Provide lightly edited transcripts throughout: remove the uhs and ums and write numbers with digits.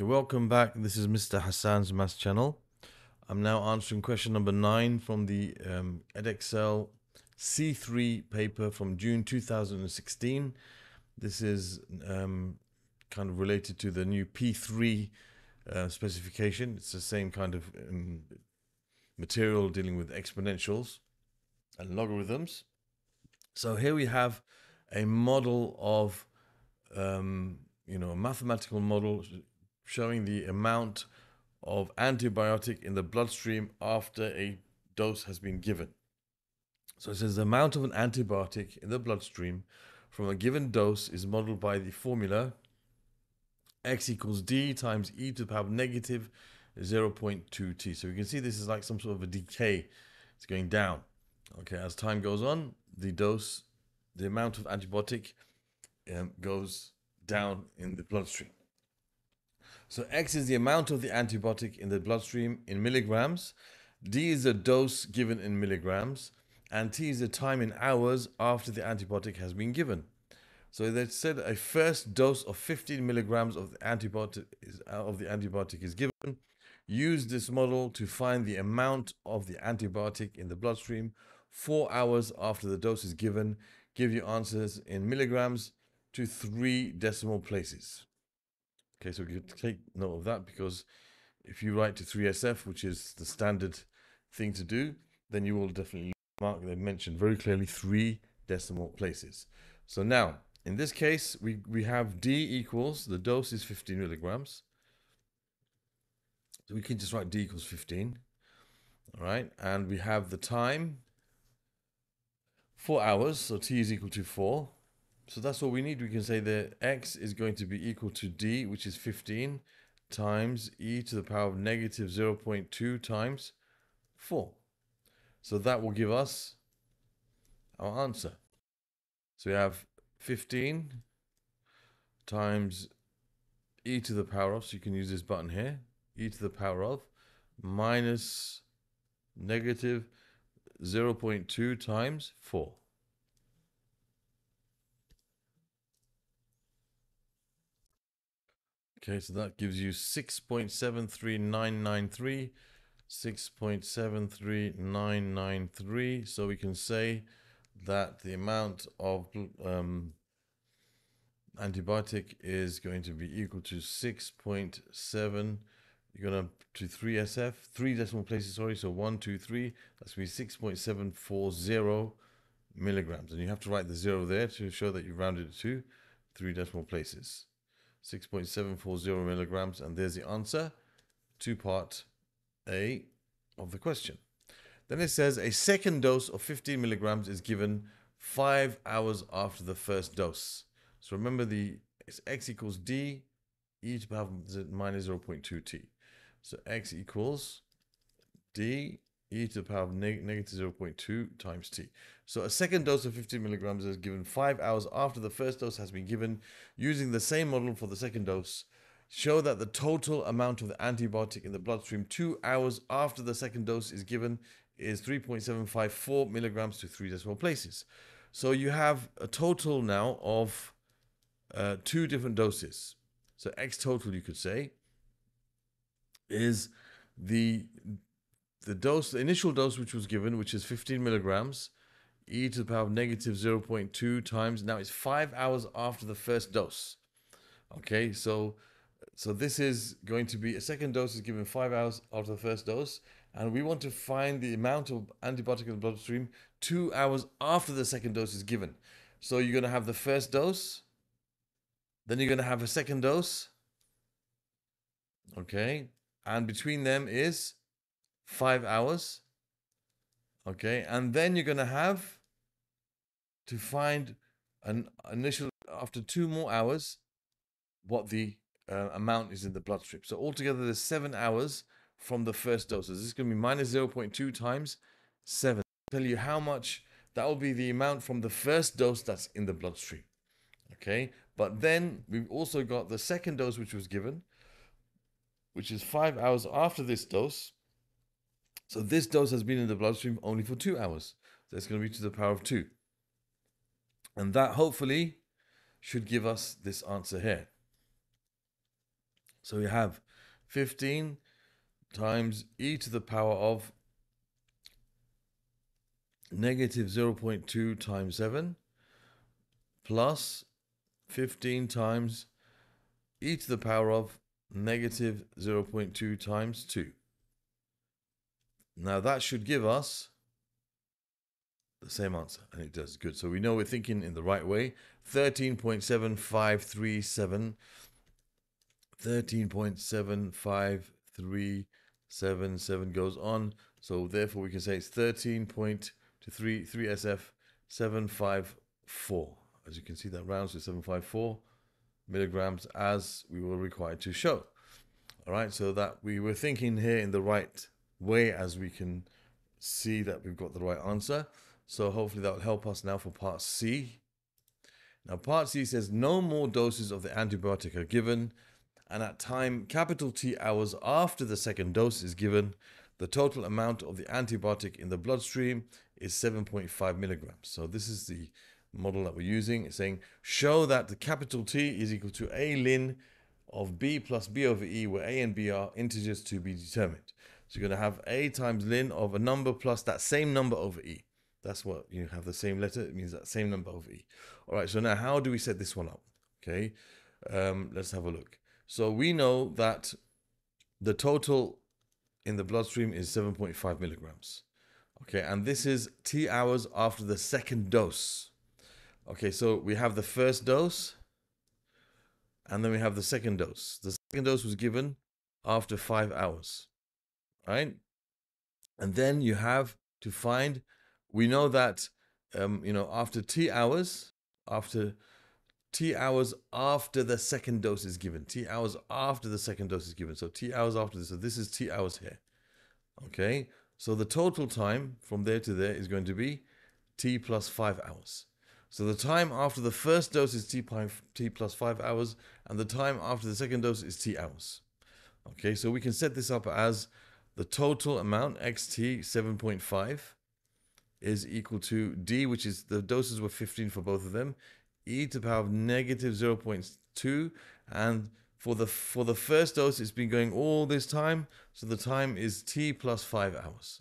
Okay, welcome back. This is Mr. Hassan's Maths channel. I'm now answering question number 9 from the Edexcel C3 paper from June 2016. This is kind of related to the new P3 specification. It's the same kind of material dealing with exponentials and logarithms. So here we have a model of, you know, a mathematical model showing the amount of antibiotic in the bloodstream after a dose has been given. So it says the amount of an antibiotic in the bloodstream from a given dose is modeled by the formula x equals d times e to the power of negative 0.2t. So you can see this is like some sort of a decay. It's going down. Okay, as time goes on, the dose, the amount of antibiotic goes down in the bloodstream. So x is the amount of the antibiotic in the bloodstream in milligrams, d is the dose given in milligrams, and t is the time in hours after the antibiotic has been given. So they said a first dose of 15 milligrams of the antibiotic is given. Use this model to find the amount of the antibiotic in the bloodstream 4 hours after the dose is given. Give your answers in milligrams to 3 decimal places. Okay, so we could take note of that, because if you write to 3SF, which is the standard thing to do, then you will definitely mark, they mentioned very clearly, 3 decimal places. So now, in this case, we have D equals, the dose is 15 milligrams. So we can just write D equals 15. All right, and we have the time, 4 hours, so T is equal to 4. So that's all we need. We can say that x is going to be equal to d, which is 15, times e to the power of negative 0.2 times 4. So that will give us our answer. So we have 15 times e to the power of, so you can use this button here, e to the power of minus negative 0.2 times 4. Okay, so that gives you 6.73993, 6.73993. So we can say that the amount of antibiotic is going to be equal to 6.7, you're going to 3SF, 3 decimal places, sorry, so 1, 2, 3, that's going to be 6.740 milligrams. And you have to write the 0 there to show that you rounded it to 3 decimal places. 6.740 milligrams, and there's the answer to part A of the question. Then it says a second dose of 15 milligrams is given 5 hours after the first dose. So remember, the x equals d, e to the power of minus 0.2t. So x equals d, e to the power of negative 0.2 times t. So a second dose of 15 milligrams is given 5 hours after the first dose has been given. Using the same model for the second dose, show that the total amount of the antibiotic in the bloodstream 2 hours after the second dose is given is 3.754 milligrams to 3 decimal places. So you have a total now of 2 different doses. So x total, you could say, is the dose, the initial dose which was given, which is 15 milligrams, e to the power of negative 0.2 times, now it's 5 hours after the first dose. Okay, so this is going to be, a second dose is given 5 hours after the first dose, and we want to find the amount of antibiotic in the bloodstream 2 hours after the second dose is given. So you're going to have the first dose, then you're going to have a second dose, okay, and between them is 5 hours, okay, and then you're going to have to find an initial, after 2 more hours, what the amount is in the bloodstream. So altogether, there's 7 hours from the first dose. So this is going to be minus 0.2 times 7. I'll tell you how much that will be, the amount from the first dose that's in the bloodstream. Okay, but then we've also got the second dose which was given, which is 5 hours after this dose. So this dose has been in the bloodstream only for 2 hours. So it's going to be to the power of 2. And that hopefully should give us this answer here. So we have 15 times e to the power of negative 0.2 times 7 plus 15 times e to the power of negative 0.2 times 2. Now that should give us the same answer, and it does. Good. So we know we're thinking in the right way. 13.75377 goes on. So therefore we can say it's 13.233 SF 754. As you can see, that rounds to 754 milligrams, as we were required to show. All right, so that we were thinking here in the right way, as we can see that we've got the right answer. So hopefully that will help us now for part C. Now part C says no more doses of the antibiotic are given, and at time capital T hours after the second dose is given, the total amount of the antibiotic in the bloodstream is 7.5 milligrams. So this is the model that we're using. It's saying show that the capital T is equal to a ln of B plus B over E, where A and B are integers to be determined. So you're going to have A times ln of a number plus that same number over E. That's what you have, the same letter. It means that same number over E. All right, so now how do we set this one up? Okay, let's have a look. So we know that the total in the bloodstream is 7.5 milligrams. Okay, and this is T hours after the second dose. Okay, so we have the first dose, and then we have the second dose. The second dose was given after 5 hours, right? And then you have to find, we know that, after T hours after the second dose is given. T hours after the second dose is given. So T hours after this. So this is T hours here. Okay. So the total time from there to there is going to be T plus 5 hours. So the time after the first dose is T plus 5 hours, and the time after the second dose is T hours. Okay. So we can set this up as the total amount XT 7.5 is equal to D, which is the doses were 15 for both of them, e to the power of negative 0.2, and for the first dose it's been going all this time, so the time is t plus 5 hours.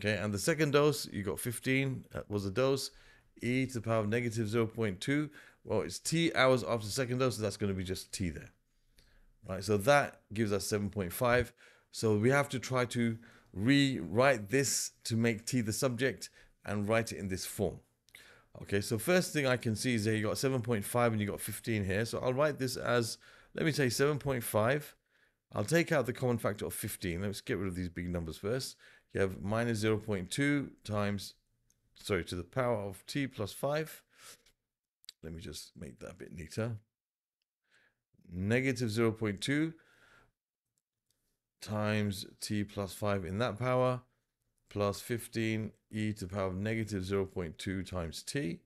Okay, and the second dose you got 15, that was a dose, e to the power of negative 0.2. well, it's t hours after the second dose, so that's going to be just t there. All right, so that gives us 7.5. So we have to try to rewrite this to make T the subject and write it in this form. Okay, so first thing I can see is that you got 7.5 and you got 15 here. So I'll write this as, let me say 7.5. I'll take out the common factor of 15. Let's get rid of these big numbers first. You have minus 0.2 times, sorry, to the power of T plus 5. Let me just make that a bit neater. Negative 0.2 times t plus 5 in that power, plus 15 e to the power of negative 0.2 times t.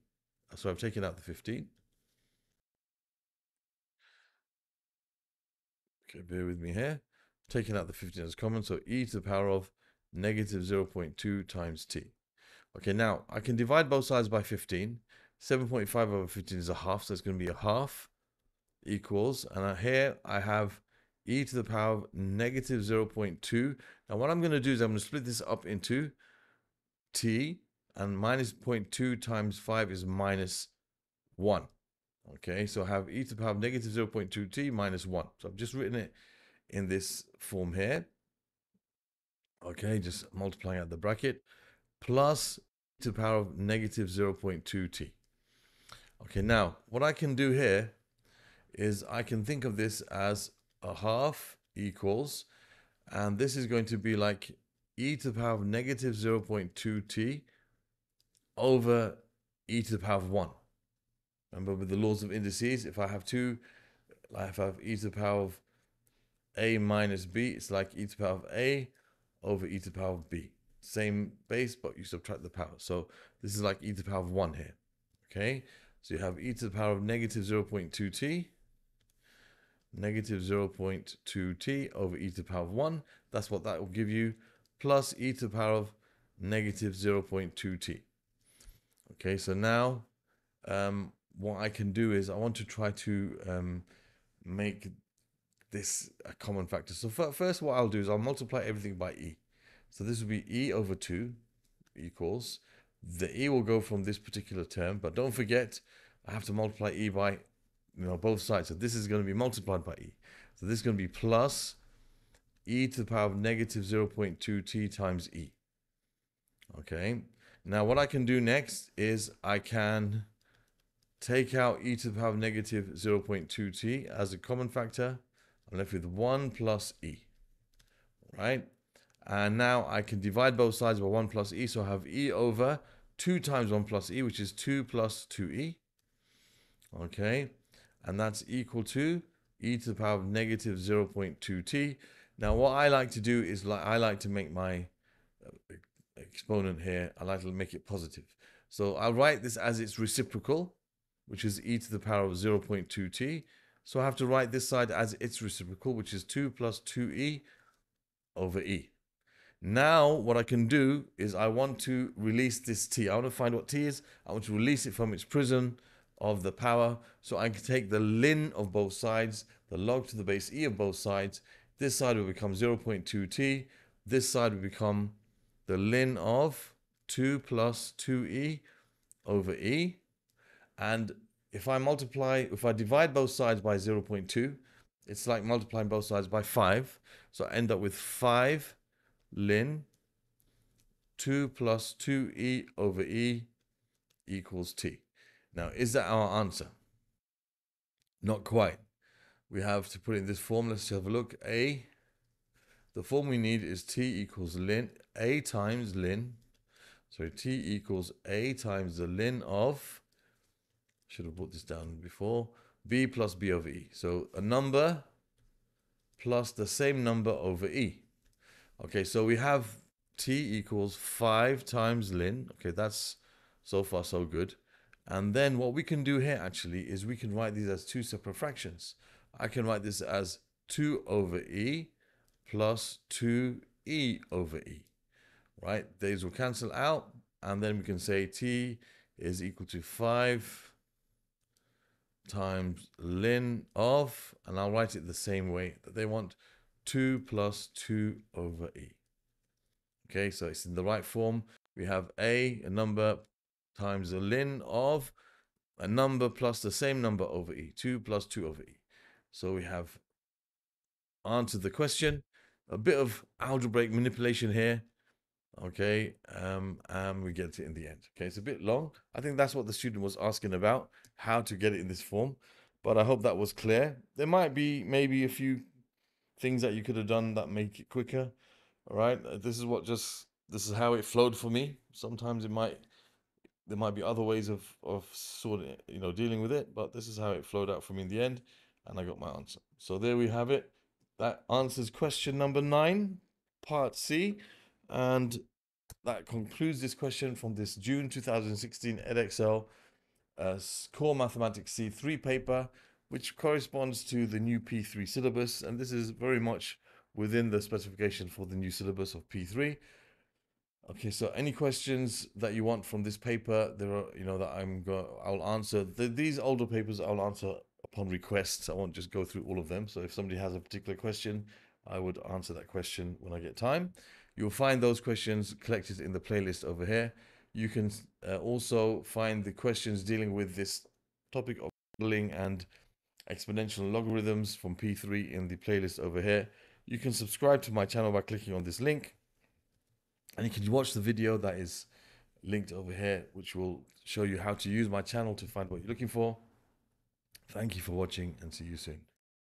So I've taken out the 15. Okay, bear with me here. Taking out the 15 as common, so e to the power of negative 0.2 times t. Okay, now I can divide both sides by 15. 7.5 over 15 is a half, so it's going to be a half equals, and here I have e to the power of negative 0.2. Now what I'm going to do is I'm going to split this up into t, and minus 0.2 times 5 is minus 1. Okay, so I have e to the power of negative 0.2 t minus 1. So I've just written it in this form here. Okay, just multiplying out the bracket, plus e to the power of negative 0.2 t. Okay, now what I can do here is I can think of this as a half equals, and this is going to be like e to the power of negative 0.2 t over e to the power of 1. Remember, with the laws of indices, if I have e to the power of a minus b, it's like e to the power of a over e to the power of b. Same base, but you subtract the power. So this is like e to the power of 1 here. Okay, so you have e to the power of negative 0.2 t negative 0.2 t over e to the power of 1. That's what that will give you, plus e to the power of negative 0.2 t. Okay, so now what I can do is I want to try to make this a common factor. So first what I'll do is I'll multiply everything by e. So this will be e over 2 equals, the e will go from this particular term, but don't forget I have to multiply e by both sides. So this is going to be multiplied by e. So this is going to be plus e to the power of negative 0.2t times e. Okay, now what I can do next is I can take out e to the power of negative 0.2t as a common factor. I'm left with 1 plus e, right? And now I can divide both sides by 1 plus e, so I have e over 2 times 1 plus e, which is 2 plus 2e. Okay, and that's equal to e to the power of negative 0.2t. Now what I like to do is I like to make my exponent here, I like to make it positive. So I'll write this as its reciprocal, which is e to the power of 0.2t. So I have to write this side as its reciprocal, which is 2 plus 2e over e. Now what I can do is I want to release this t. I want to find what t is. I want to release it from its prison of the power. So I can take the ln of both sides, the log to the base e of both sides. This side will become 0.2t. This side will become the ln of 2 plus 2e over e. And if I multiply, if I divide both sides by 0.2, it's like multiplying both sides by 5. So I end up with 5 ln 2 plus 2e over e equals t. Now, is that our answer? Not quite. We have to put it in this form. Let's have a look. The form we need is t equals ln, a times ln. So t equals a times the ln of, should have put this down before, b plus b over e. So a number plus the same number over e. Okay, so we have t equals 5 times ln. Okay, that's so far so good. And then what we can do here actually is we can write these as two separate fractions. I can write this as 2 over e plus 2e over e. Right, these will cancel out, and then we can say t is equal to 5 times ln of, and I'll write it the same way that they want, 2 plus 2 over e. Okay, so it's in the right form. We have a number times the ln of a number plus the same number over e, 2 plus 2 over e. So we have answered the question. A bit of algebraic manipulation here. Okay, and we get it in the end. Okay, it's a bit long. I think that's what the student was asking about, how to get it in this form. But I hope that was clear. There might be maybe a few things that you could have done that make it quicker. All right, this is how it flowed for me. Sometimes there might be other ways of sort of dealing with it, but this is how it flowed out for me in the end, and I got my answer. So there we have it. That answers question number 9, part C. And that concludes this question from this June 2016 Edexcel Core Mathematics C3 paper, which corresponds to the new P3 syllabus. And this is very much within the specification for the new syllabus of P3. Okay, so any questions that you want from this paper, there are, that I'll answer. These older papers I'll answer upon request. I won't just go through all of them. So if somebody has a particular question, I would answer that question when I get time. You'll find those questions collected in the playlist over here. You can also find the questions dealing with this topic of modeling and exponential logarithms from P3 in the playlist over here. You can subscribe to my channel by clicking on this link, and you can watch the video that is linked over here, which will show you how to use my channel to find what you're looking for. Thank you for watching, and see you soon.